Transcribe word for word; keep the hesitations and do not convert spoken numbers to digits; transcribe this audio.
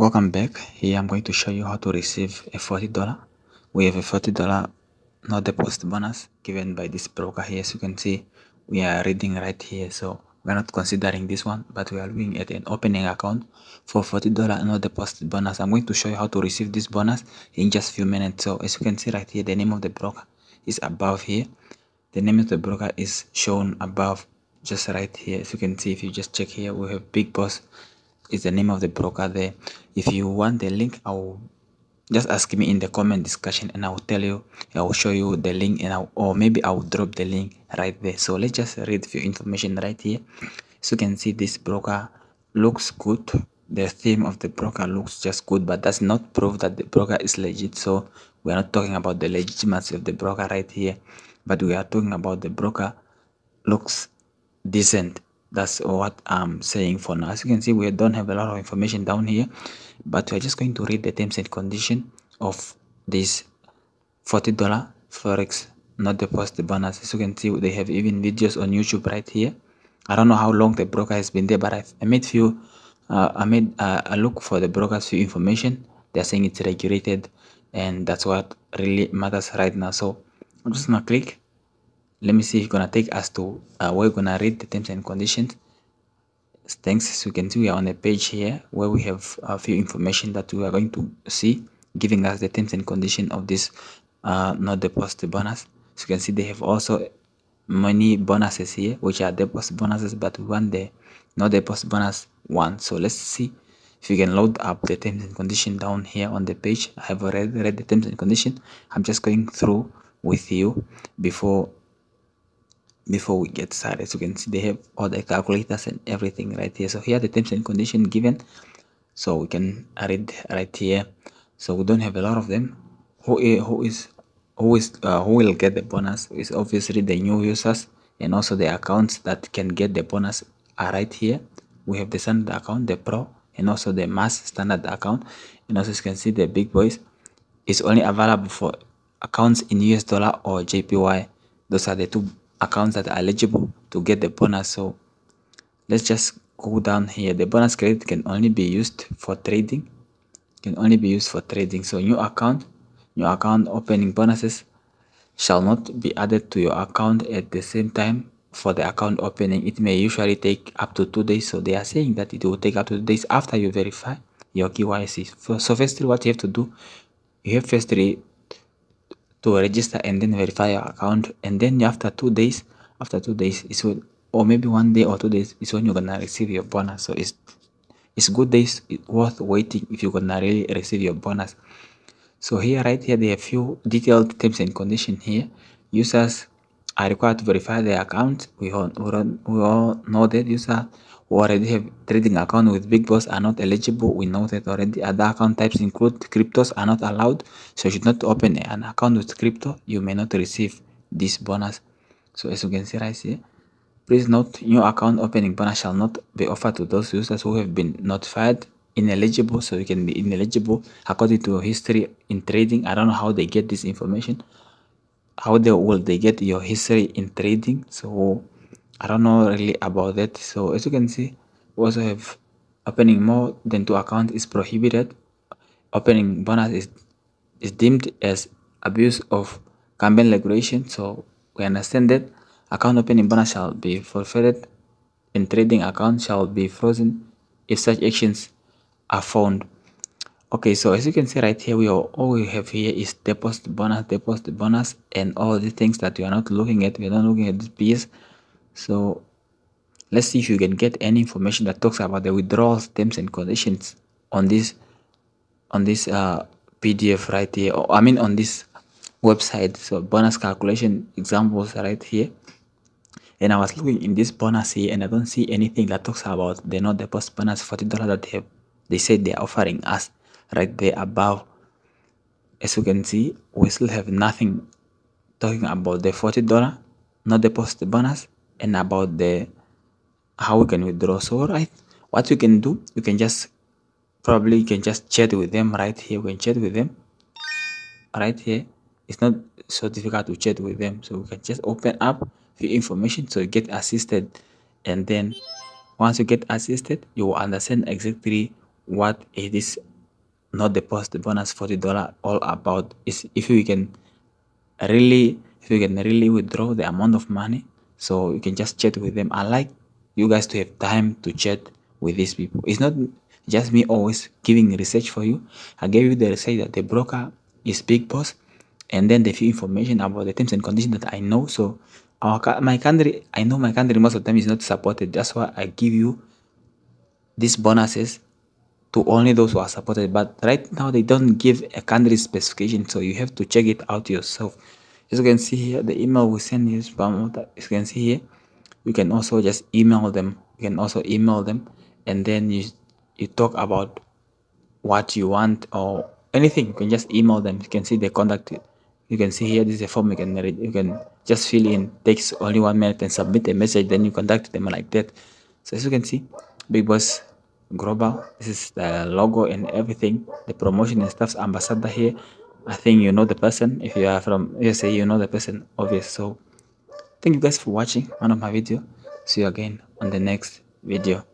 Welcome back. Here I'm going to show you how to receive a forty dollars. We have a forty dollars no deposit bonus given by this broker here. As you can see, we are reading right here, so we're not considering this one, but we are looking at an opening account for forty dollars no deposit bonus. I'm going to show you how to receive this bonus in just few minutes. So as you can see right here, the name of the broker is above here. The name of the broker is shown above just right here. As you can see, if you just check here, we have BigBoss is the name of the broker there. If you want the link, I'll just ask me in the comment discussion and I'll tell you, I'll show you the link, and I'll, or maybe I'll drop the link right there. So let's just read a few information right here. So you can see this broker looks good. The theme of the broker looks just good, but that's not proof that the broker is legit. So we're not talking about the legitimacy of the broker right here, but we are talking about the broker looks decent. That's what I'm saying for now. As you can see, we don't have a lot of information down here, but we're just going to read the terms and condition of this forty dollars forex not deposit bonus. As you can see, they have even videos on YouTube right here. I don't know how long the broker has been there, but I've, I made few uh, I made uh, a look for the broker's few information. They're saying it's regulated, and that's what really matters right now. So I'm just gonna click. Let me see if it's gonna take us to uh, we're gonna read the terms and conditions. Thanks. As you can see, we are on a page here where we have a few information that we are going to see, giving us the terms and condition of this uh not deposit bonus. As you can see, they have also money bonuses here, which are deposit bonuses, but we want the no deposit bonus one. So let's see if you can load up the terms and condition down here on the page. I have already read the terms and condition. I'm just going through with you before before we get started. So you can see they have all the calculators and everything right here. So here are the terms and conditions given, so we can read right here. So we don't have a lot of them. Who who is who is uh, who will get the bonus is obviously the new users, and also the accounts that can get the bonus are right here. We have the standard account, the pro, and also the mass standard account. And also as you can see, the big boys is only available for accounts in U S dollar or J P Y. Those are the two accounts that are eligible to get the bonus. So let's just go down here. The bonus credit can only be used for trading, can only be used for trading. So new account, new account opening bonuses shall not be added to your account at the same time for the account opening. It may usually take up to two days. So they are saying that it will take up to two days after you verify your K Y C. So firstly, what you have to do, you have firstly to register and then verify your account, and then after two days, after two days, it's when, or maybe one day or two days, is when you're gonna receive your bonus. So it's it's good days, it's worth waiting if you're gonna really receive your bonus. So here, right here, there are few detailed terms and conditions here. Users are required to verify their account. We all we all know that users who already have trading account with BigBoss are not eligible. We know that already. Other account types include cryptos are not allowed. So you should not open an account with crypto. You may not receive this bonus. So as you can see right here, please note, new account opening bonus shall not be offered to those users who have been notified ineligible. So you can be ineligible according to your history in trading. I don't know how they get this information. How they will they get your history in trading? So I don't know really about that. So as you can see, we also have opening more than two accounts is prohibited. Opening bonus is, is deemed as abuse of campaign regulation. So we understand that account opening bonus shall be forfeited and trading account shall be frozen if such actions are found. Okay, so as you can see right here, we are, all we have here is deposit bonus, deposit bonus, and all the things that we are not looking at. We are not looking at this piece. So let's see if you can get any information that talks about the withdrawal terms and conditions on this on this uh P D F right here, or I mean on this website. So bonus calculation examples right here, and I was looking in this bonus here, and I don't see anything that talks about the no deposit bonus forty dollars that they have, they said they're offering us right there above. As you can see, we still have nothing talking about the forty dollars no deposit bonus and about the how we can withdraw. So right, what you can do, you can just probably you can just chat with them right here. We can chat with them right here. It's not so difficult to chat with them. So we can just open up the information, so you get assisted, and then once you get assisted, you will understand exactly what is this not deposit bonus forty dollars all about? Is if you can really if you can really withdraw the amount of money, so you can just chat with them. I like you guys to have time to chat with these people. It's not just me always giving research for you. I gave you the research that the broker is BigBoss, and then the few information about the terms and conditions that I know. So our my country, I know my country most of the time is not supported. That's why I give you these bonuses to only those who are supported. But right now they don't give a country specification, so you have to check it out yourself. As you can see here, the email we send you spam. As you can see here, you can also just email them. You can also email them, and then you you talk about what you want or anything. You can just email them. You can see the contact. You can see here, this is a form you can read. You can just fill in. It takes only one minute and submit a message. Then you contact them like that. So as you can see, BigBoss Global. This is the logo and everything. The promotion and stuff's ambassador here. I think you know the person. If you are from U S A, you know the person, obvious. So thank you guys for watching one of my video. See you again on the next video.